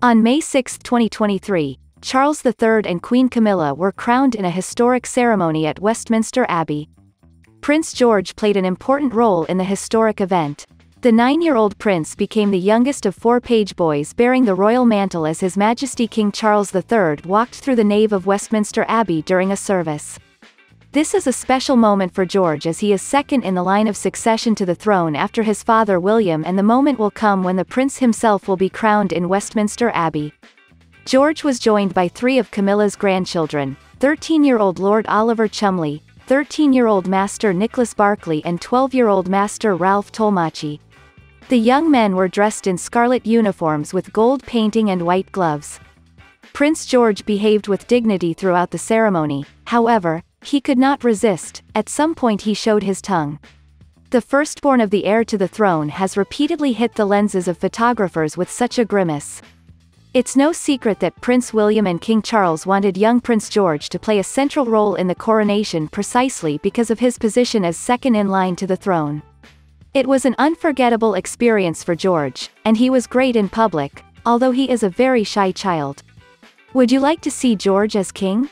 On May 6, 2023, Charles III and Queen Camilla were crowned in a historic ceremony at Westminster Abbey. Prince George played an important role in the historic event. The 9-year-old prince became the youngest of 4 page boys bearing the royal mantle as His Majesty King Charles III walked through the nave of Westminster Abbey during a service. This is a special moment for George as he is second in the line of succession to the throne after his father William, and the moment will come when the prince himself will be crowned in Westminster Abbey. George was joined by 3 of Camilla's grandchildren, 13-year-old Lord Oliver Chumley, 13-year-old Master Nicholas Barclay and 12-year-old Master Ralph Tolmachi. The young men were dressed in scarlet uniforms with gold painting and white gloves. Prince George behaved with dignity throughout the ceremony, however, he could not resist. At some point he showed his tongue. The firstborn of the heir to the throne has repeatedly hit the lenses of photographers with such a grimace. It's no secret that Prince William and King Charles wanted young Prince George to play a central role in the coronation precisely because of his position as second in line to the throne. It was an unforgettable experience for George, and he was great in public, although he is a very shy child. Would you like to see George as king?